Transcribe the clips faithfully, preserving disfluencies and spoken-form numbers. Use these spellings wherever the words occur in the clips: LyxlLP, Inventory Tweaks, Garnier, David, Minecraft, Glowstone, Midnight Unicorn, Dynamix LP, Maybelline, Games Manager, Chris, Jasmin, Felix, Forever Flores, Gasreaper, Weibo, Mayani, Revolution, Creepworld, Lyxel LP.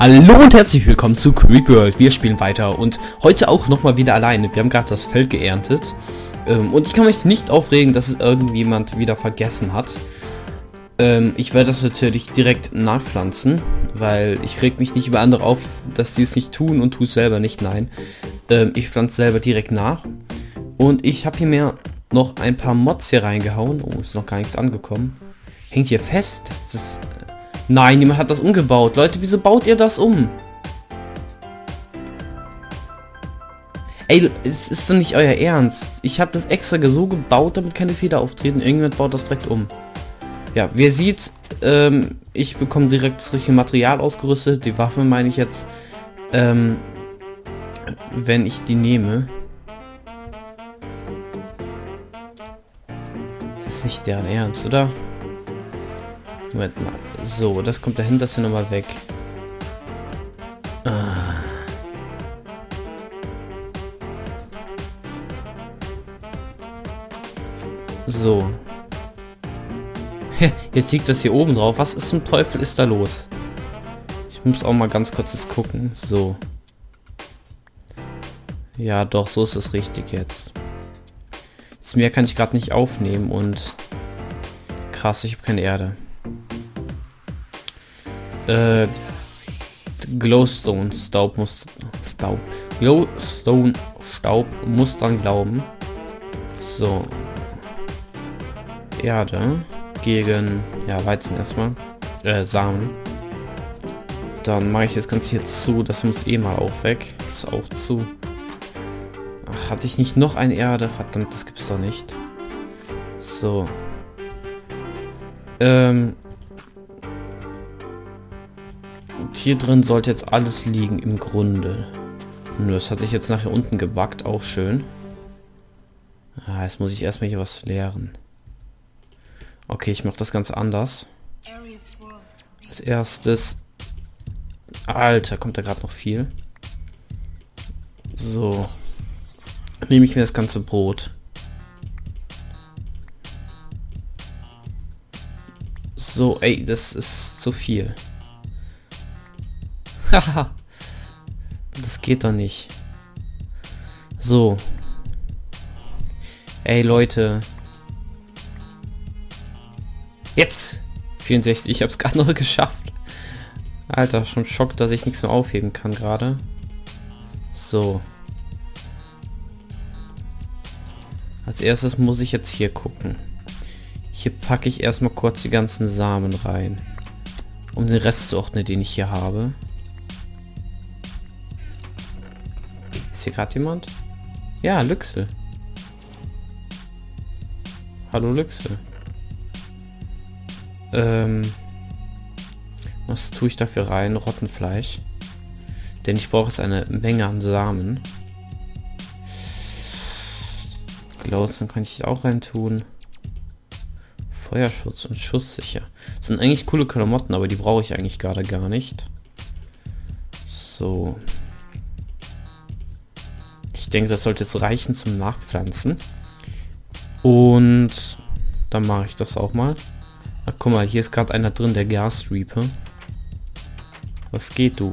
Hallo und herzlich willkommen zu Creepworld. Wir spielen weiter und heute auch nochmal wieder alleine. Wir haben gerade das Feld geerntet. Ähm, und ich kann mich nicht aufregen, dass es irgendjemand wieder vergessen hat. Ähm, ich werde das natürlich direkt nachpflanzen, weil ich reg mich nicht über andere auf, dass die es nicht tun und tu es selber nicht. Nein, ähm, ich pflanze selber direkt nach. Und ich habe hier mir noch ein paar Mods hier reingehauen. Oh, ist noch gar nichts angekommen. Hängt hier fest? Das, das Nein, jemand hat das umgebaut. Leute, wieso baut ihr das um? Ey, es ist doch nicht euer Ernst. Ich habe das extra so gebaut, damit keine Fehler auftreten. Irgendjemand baut das direkt um. Ja, wie ihr seht, ähm, ich bekomme direkt das richtige Material ausgerüstet. Die Waffe meine ich jetzt, ähm, wenn ich die nehme. Das ist nicht deren Ernst, oder? Moment mal. So, das kommt dahin, das hier nochmal weg. Ah. So. Jetzt liegt das hier oben drauf. Was ist zum Teufel ist da los? Ich muss auch mal ganz kurz jetzt gucken. So. Ja, doch, so ist es richtig jetzt. Jetzt mehr kann ich gerade nicht aufnehmen und... Krass, ich habe keine Erde. Äh, Glowstone Staub muss Staub Glowstone Staub muss dran glauben. So, Erde gegen, ja, Weizen erstmal, äh, Samen. Dann mache ich das Ganze hier zu. Das muss eh mal auch weg. Das ist auch zu. Ach, hatte ich nicht noch eine Erde? Verdammt, das gibt's doch nicht. So, ähm hier drin sollte jetzt alles liegen im Grunde. Nur das hat sich jetzt nachher unten gebackt, auch schön. Ah, jetzt muss ich erstmal hier was leeren. Okay, ich mache das ganz anders. Als erstes... Alter, kommt da gerade noch viel. So. Nehme ich mir das ganze Brot. So, ey, das ist zu viel. Haha, das geht doch nicht. So. Ey, Leute. Jetzt! vierundsechzig, ich hab's gerade noch geschafft. Alter, schon Schock, dass ich nichts mehr aufheben kann gerade. So. Als erstes muss ich jetzt hier gucken. Hier packe ich erstmal kurz die ganzen Samen rein. Um den Rest zu ordnen, den ich hier habe. Ist hier gerade jemand? Ja, Lyxel. Hallo Lyxel. Ähm, was tue ich dafür rein? Rottenfleisch. Denn ich brauche jetzt eine Menge an Samen. Glauben kann ich auch rein tun. Feuerschutz und Schusssicher. Das sind eigentlich coole Klamotten, aber die brauche ich eigentlich gerade gar nicht. So. Ich denke, das sollte jetzt reichen zum Nachpflanzen. Und dann mache ich das auch mal. Ach, guck mal, hier ist gerade einer drin, der Gasreaper. Was geht, du?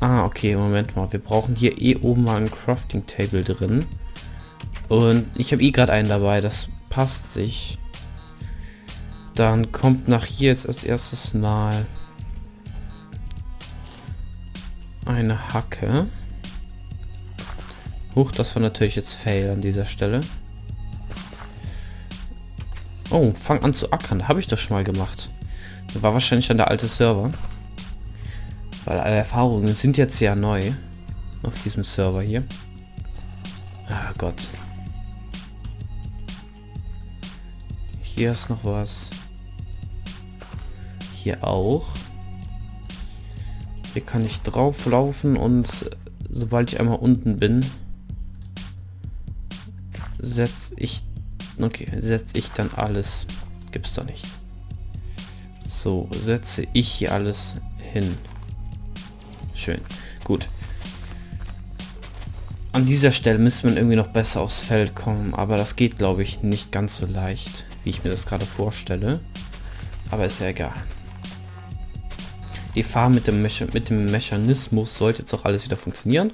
Ah, okay, Moment mal. Wir brauchen hier eh oben mal ein Crafting Table drin. Und ich habe eh gerade einen dabei, das passt sich. Dann kommt nach hier jetzt als erstes mal eine Hacke. Huch, das war natürlich jetzt fail an dieser Stelle. Oh, fang an zu ackern. Habe ich das schon mal gemacht. Das war wahrscheinlich dann der alte Server. Weil alle Erfahrungen sind jetzt ja neu. Auf diesem Server hier. Ah Gott. Hier ist noch was. Hier auch. Hier kann ich drauf laufen und sobald ich einmal unten bin... setz ich okay setze ich dann alles gibt's doch nicht so setze ich hier alles hin. Schön, gut. An dieser Stelle müsste man irgendwie noch besser aufs Feld kommen, aber das geht, glaube ich, nicht ganz so leicht, wie ich mir das gerade vorstelle, aber ist ja egal. die Farben mit dem, mit dem Mechanismus sollte jetzt auch alles wieder funktionieren.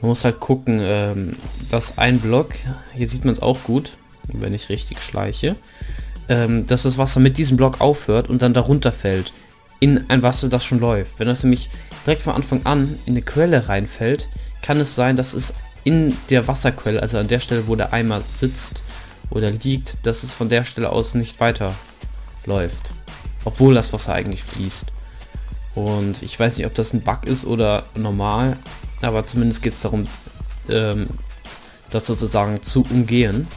Man muss halt gucken, ähm, dass ein Block, hier sieht man es auch gut, wenn ich richtig schleiche, ähm, dass das Wasser mit diesem Block aufhört und dann darunter fällt, in ein Wasser, das schon läuft. Wenn das nämlich direkt von Anfang an in eine Quelle reinfällt, kann es sein, dass es in der Wasserquelle, also an der Stelle, wo der Eimer sitzt oder liegt, dass es von der Stelle aus nicht weiter läuft, obwohl das Wasser eigentlich fließt. Und ich weiß nicht, ob das ein Bug ist oder normal, aber zumindest geht es darum, ähm, das sozusagen zu umgehen.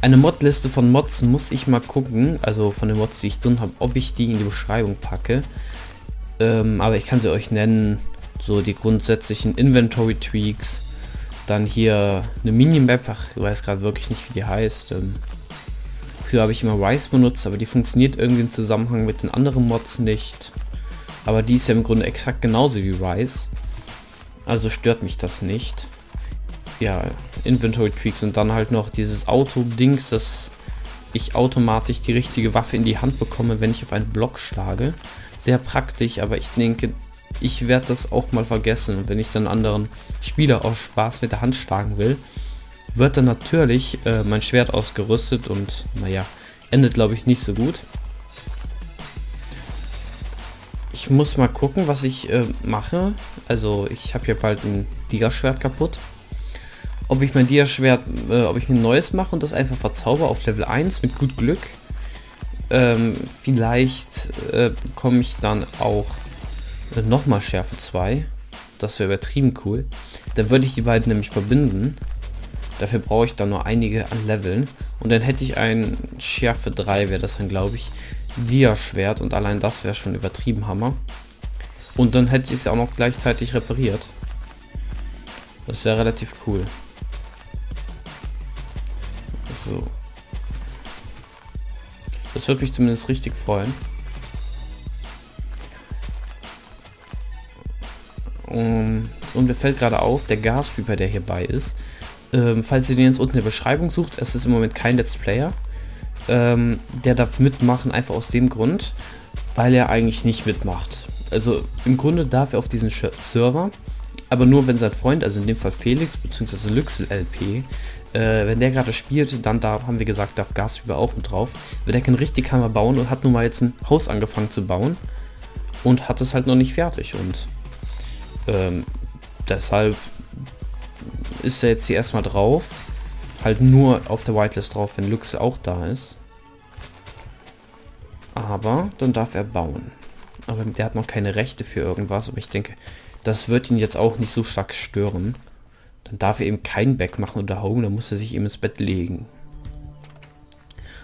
Eine Modliste von Mods muss ich mal gucken, also von den Mods, die ich drin habe, ob ich die in die Beschreibung packe. Ähm, aber ich kann sie euch nennen, so die grundsätzlichen Inventory Tweaks, dann hier eine Minimap, ich weiß gerade wirklich nicht, wie die heißt. Ähm, Früher habe ich immer Rice benutzt, aber die funktioniert irgendwie im Zusammenhang mit den anderen Mods nicht. Aber die ist ja im Grunde exakt genauso wie Rice. Also stört mich das nicht. Ja, Inventory Tweaks und dann halt noch dieses Auto-Dings, dass ich automatisch die richtige Waffe in die Hand bekomme, wenn ich auf einen Block schlage. Sehr praktisch, aber ich denke, ich werde das auch mal vergessen. Und wenn ich dann anderen Spieler aus Spaß mit der Hand schlagen will, wird dann natürlich äh, mein Schwert ausgerüstet und naja, endet glaube ich nicht so gut. Ich muss mal gucken, was ich äh, mache. Also ich habe hier bald ein Diga-Schwert kaputt. Ob ich mein Diga-Schwert, äh, ob ich ein neues mache und das einfach verzauber auf Level eins mit gut Glück. Ähm, vielleicht äh, bekomme ich dann auch äh, nochmal Schärfe zwei. Das wäre übertrieben cool. Dann würde ich die beiden nämlich verbinden. Dafür brauche ich dann nur einige an Leveln. Und dann hätte ich ein Schärfe drei, wäre das dann glaube ich, Dia-Schwert. Und allein das wäre schon übertrieben Hammer. Und dann hätte ich es auch noch gleichzeitig repariert. Das wäre relativ cool. So. Das würde mich zumindest richtig freuen. Und, und mir fällt gerade auf, der Gasreaper, der hierbei ist, Ähm, falls ihr den jetzt unten in der Beschreibung sucht, es ist im Moment kein Let's Player, ähm, der darf mitmachen, einfach aus dem Grund, weil er eigentlich nicht mitmacht. Also im Grunde darf er auf diesen Server, aber nur wenn sein Freund, also in dem Fall Felix bzw. Lyxel L P, äh, wenn der gerade spielt, dann da haben wir gesagt, darf Gasreaper auch mit drauf, weil der kann richtig Hammer bauen und hat nun mal jetzt ein Haus angefangen zu bauen und hat es halt noch nicht fertig und ähm, deshalb ist er jetzt hier erstmal drauf, halt nur auf der Whitelist drauf, wenn Lyxel auch da ist, aber dann darf er bauen, aber der hat noch keine Rechte für irgendwas, aber ich denke, das wird ihn jetzt auch nicht so stark stören. Dann darf er eben kein Back machen oder hauen, dann muss er sich eben ins Bett legen.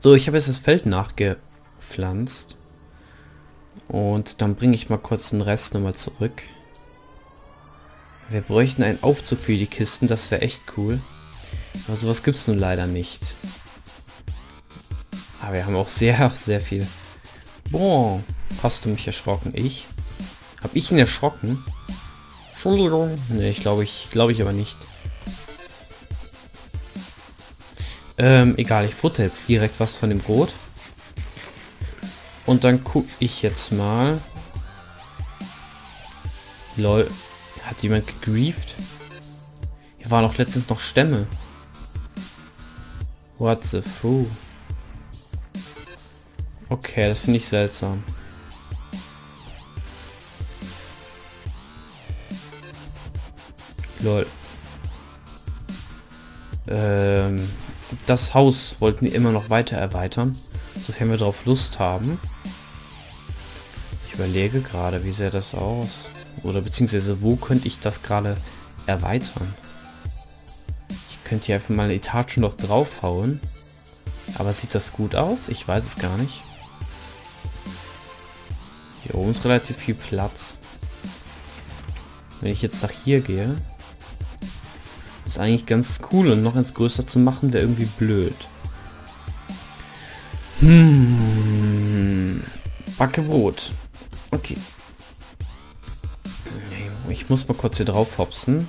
So, ich habe jetzt das Feld nachgepflanzt und dann bringe ich mal kurz den Rest nochmal zurück. Wir bräuchten einen Aufzug für die Kisten, das wäre echt cool. Aber sowas gibt es nun leider nicht. Aber wir haben auch sehr, sehr viel. Boah, hast du mich erschrocken? Ich? Hab ich ihn erschrocken? Entschuldigung. Ne, ich glaube ich, glaube ich aber nicht. Ähm, egal, ich futter jetzt direkt was von dem Brot. Und dann gucke ich jetzt mal. Lol. Hat jemand gegrieft? Hier waren auch letztens noch Stämme. What the fuck? Okay, das finde ich seltsam. Lol. Ähm, das Haus wollten wir immer noch weiter erweitern, sofern wir darauf Lust haben. Ich überlege gerade, wie sähe das aus? Oder beziehungsweise, wo könnte ich das gerade erweitern? Ich könnte hier einfach mal eine Etage noch draufhauen. Aber sieht das gut aus? Ich weiß es gar nicht. Hier oben ist relativ viel Platz. Wenn ich jetzt nach hier gehe, ist eigentlich ganz cool. Und noch eins größer zu machen, wäre irgendwie blöd. Hm. Backebrot. Okay. Ich muss mal kurz hier drauf hopsen.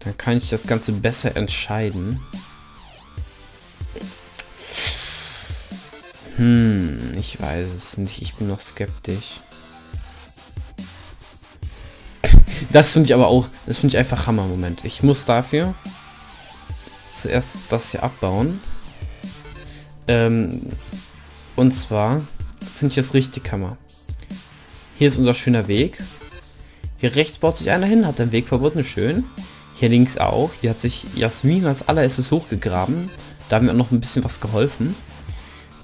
Dann kann ich das Ganze besser entscheiden. Hm, ich weiß es nicht. Ich bin noch skeptisch. Das finde ich aber auch, das finde ich einfach Hammer. Moment, ich muss dafür zuerst das hier abbauen. Ähm, und zwar finde ich das richtig Hammer. Hier ist unser schöner Weg. Hier rechts baut sich einer hin, hat den Weg verbunden, schön. Hier links auch. Hier hat sich Jasmin als allererstes hochgegraben. Da haben wir auch noch ein bisschen was geholfen.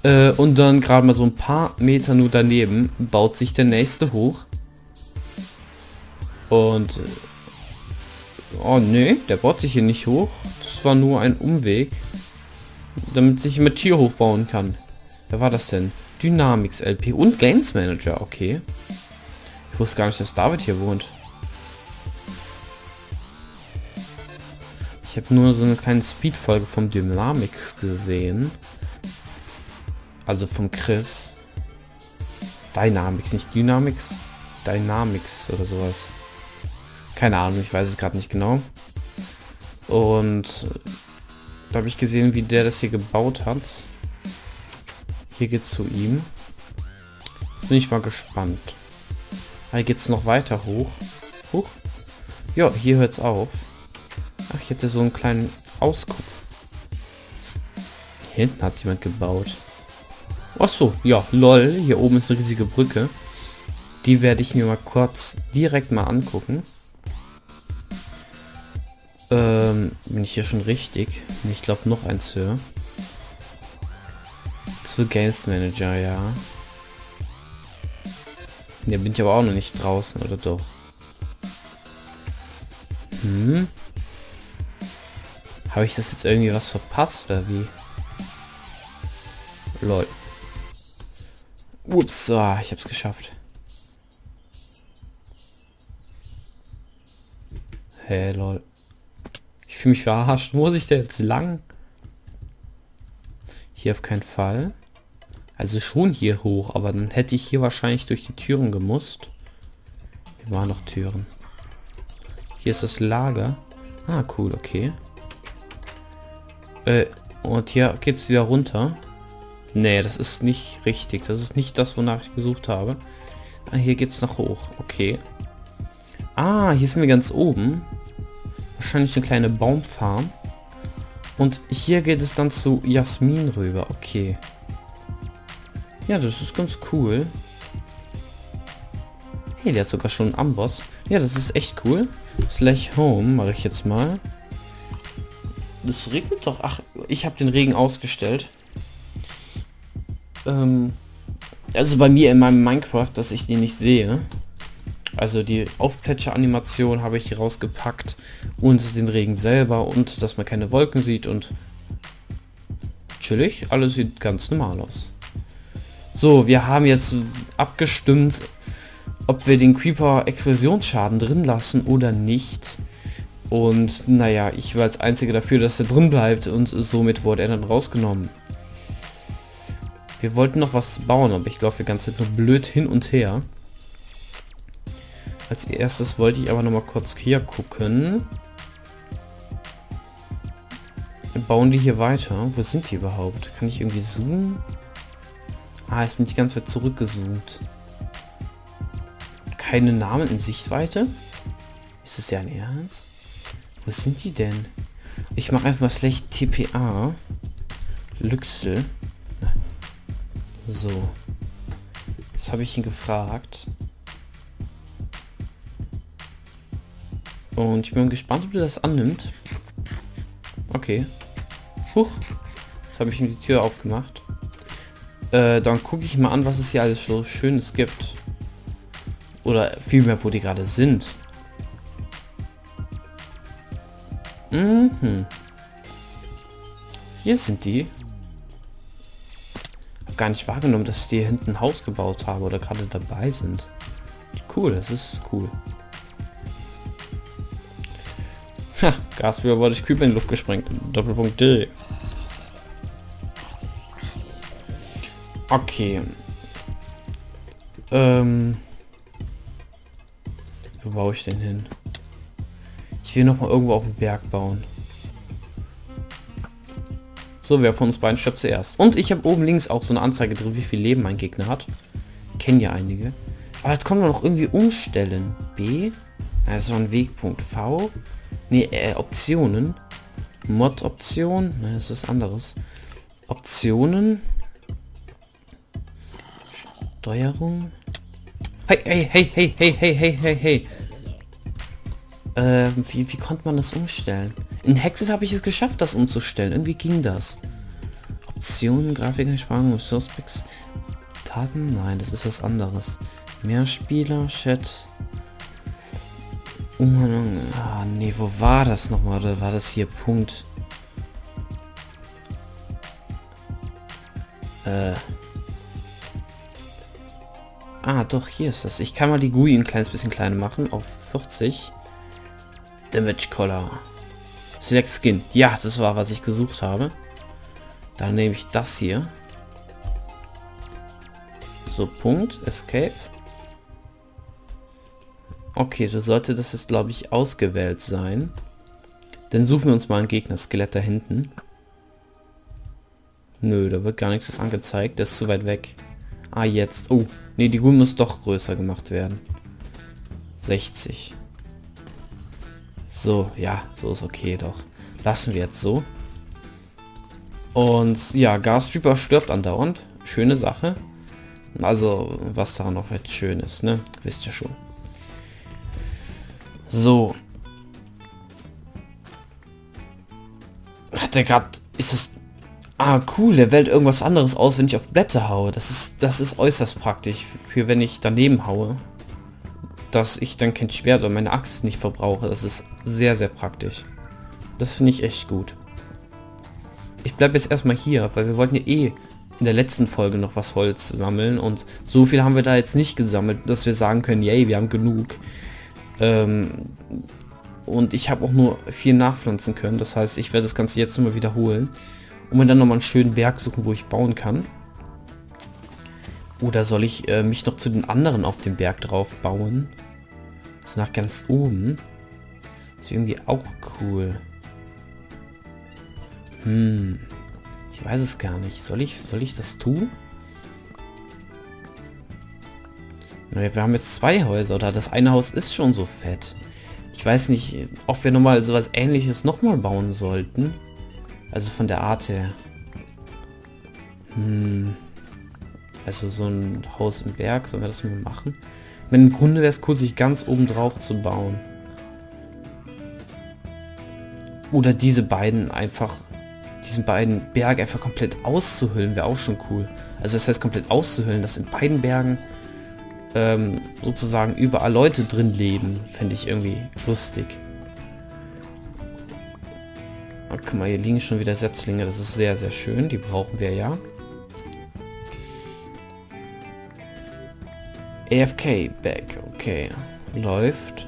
Äh, und dann gerade mal so ein paar Meter nur daneben baut sich der nächste hoch. Und... oh ne, der baut sich hier nicht hoch. Das war nur ein Umweg. Damit sich mit Tier hochbauen kann. Wer war das denn? Dynamix L P und Games Manager, okay. Ich wusste gar nicht, dass David hier wohnt. Ich habe nur so eine kleine Speed-Folge vom Dynamix gesehen. Also vom Chris. Dynamix, nicht Dynamix. Dynamix oder sowas. Keine Ahnung, ich weiß es gerade nicht genau. Und da habe ich gesehen, wie der das hier gebaut hat. Hier geht's zu ihm. Jetzt bin ich mal gespannt. Hier geht's noch weiter hoch. Hoch? Ja, hier hört's auf. Ach, ich hätte so einen kleinen Ausguck. Hier hinten hat jemand gebaut. Ach so, ja, lol. Hier oben ist eine riesige Brücke. Die werde ich mir mal kurz direkt mal angucken. Ähm, bin ich hier schon richtig? Ich glaube noch eins höher. Zu Games Manager, ja. Ne, bin ich aber auch noch nicht draußen, oder doch? Hm? Habe ich das jetzt irgendwie was verpasst, oder wie? Lol. Ups, ah, ich hab's geschafft. Hey, lol. Ich fühle mich verarscht. Muss ich da jetzt lang? Hier auf keinen Fall. Also schon hier hoch, aber dann hätte ich hier wahrscheinlich durch die Türen gemusst. Hier waren noch Türen. Hier ist das Lager. Ah, cool, okay. Äh, und hier geht's wieder runter. Nee, das ist nicht richtig. Das ist nicht das, wonach ich gesucht habe. Ah, hier geht's noch hoch. Okay. Ah, hier sind wir ganz oben. Wahrscheinlich eine kleine Baumfarm. Und hier geht es dann zu Jasmin rüber. Okay. Ja, das ist ganz cool. Hey, der hat sogar schon einen Amboss. Ja, das ist echt cool. Slash Home mache ich jetzt mal. Das regnet doch. Ach, ich habe den Regen ausgestellt. Ähm, also bei mir in meinem Minecraft, dass ich den nicht sehe. Also die Aufplätscher-Animation habe ich hier rausgepackt. Und den Regen selber. Und dass man keine Wolken sieht. Und chillig. Alles sieht ganz normal aus. So, wir haben jetzt abgestimmt, ob wir den Creeper Explosionsschaden drin lassen oder nicht. Und naja, ich war als Einziger dafür, dass er drin bleibt und somit wurde er dann rausgenommen. Wir wollten noch was bauen, aber ich glaube, wir ganze Zeit nur blöd hin und her. Als erstes wollte ich aber noch mal kurz hier gucken. Dann bauen die hier weiter. Wo sind die überhaupt? Kann ich irgendwie zoomen? Ah, jetzt bin ich ganz weit zurückgezoomt. Keine Namen in Sichtweite? Ist das ja ein Ernst? Wo sind die denn? Ich mache einfach mal schlecht T P A. Lyxel. So. Jetzt habe ich ihn gefragt. Und ich bin gespannt, ob er das annimmt. Okay. Huch. Jetzt habe ich ihm die Tür aufgemacht. Äh, dann gucke ich mal an, was es hier alles so Schönes gibt. Oder vielmehr, wo die gerade sind. Mhm. Hier sind die. Hab gar nicht wahrgenommen, dass die hier hinten ein Haus gebaut haben oder gerade dabei sind. Cool, das ist cool. Ha, Gasreaper wurde ich Creeper in die Luft gesprengt. Doppelpunkt D. Okay. Ähm. Wo baue ich denn hin? Ich will noch mal irgendwo auf den Berg bauen. So, wer von uns beiden stirbt zuerst. Und ich habe oben links auch so eine Anzeige drin, wie viel Leben mein Gegner hat. Kennen ja einige. Aber das können wir noch irgendwie umstellen. B. Ja, das war ein Wegpunkt. V. Ne, äh, Optionen. Mod-Option. Ne, das ist anderes. Optionen. Steuerung. Hey, hey, hey, hey, hey, hey, hey, hey, hey. Ähm, wie, wie konnte man das umstellen? In Hexes habe ich es geschafft, das umzustellen. Irgendwie ging das. Optionen, Grafikeinsparung, Sourcepacks, Daten? Nein, das ist was anderes. Mehrspieler, Chat. Umhandlung. Ah, nee, wo war das nochmal? Oder war das hier Punkt? Äh. Ah, doch, hier ist das. Ich kann mal die G U I ein kleines bisschen kleiner machen. Auf vierzig. Damage Collar. Select Skin. Ja, das war, was ich gesucht habe. Dann nehme ich das hier. So, Punkt. Escape. Okay, so sollte das jetzt, glaube ich, ausgewählt sein. Dann suchen wir uns mal einen Gegner. Skelett da hinten. Nö, da wird gar nichts angezeigt. Der ist zu weit weg. Ah, jetzt. Oh, nee, die G U I muss doch größer gemacht werden. sechzig. So, ja, so ist okay, doch. Lassen wir jetzt so. Und ja, Gasreaper stirbt andauernd. Schöne Sache. Also, was daran noch jetzt schön ist, ne? Wisst ihr schon. So. Hat der gerade... Ist es... Ah, cool, der wählt irgendwas anderes aus, wenn ich auf Blätter haue. Das ist, das ist äußerst praktisch, für wenn ich daneben haue. Dass ich dann kein Schwert oder meine Axt nicht verbrauche. Das ist sehr, sehr praktisch. Das finde ich echt gut. Ich bleibe jetzt erstmal hier, weil wir wollten ja eh in der letzten Folge noch was Holz sammeln. Und so viel haben wir da jetzt nicht gesammelt, dass wir sagen können, yay, wir haben genug. Ähm, und ich habe auch nur viel nachpflanzen können. Das heißt, ich werde das Ganze jetzt nochmal wiederholen. Und mir dann nochmal einen schönen Berg suchen, wo ich bauen kann. Oder soll ich äh, mich noch zu den anderen auf dem Berg drauf bauen? So nach ganz oben. Ist irgendwie auch cool. Hm. Ich weiß es gar nicht. Soll ich, soll ich das tun? Naja, wir haben jetzt zwei Häuser. Oder das eine Haus ist schon so fett. Ich weiß nicht, ob wir nochmal sowas Ähnliches nochmal bauen sollten. Also von der Art her. Hm. Also so ein Haus im Berg, sollen wir das mal machen? Mit dem Grunde wäre es cool, sich ganz oben drauf zu bauen. Oder diese beiden einfach, diesen beiden Berg einfach komplett auszuhüllen, wäre auch schon cool. Also das heißt komplett auszuhüllen, dass in beiden Bergen ähm, sozusagen überall Leute drin leben, fände ich irgendwie lustig. Und guck mal, hier liegen schon wieder Setzlinge, das ist sehr, sehr schön, die brauchen wir ja. A F K back, okay. Läuft.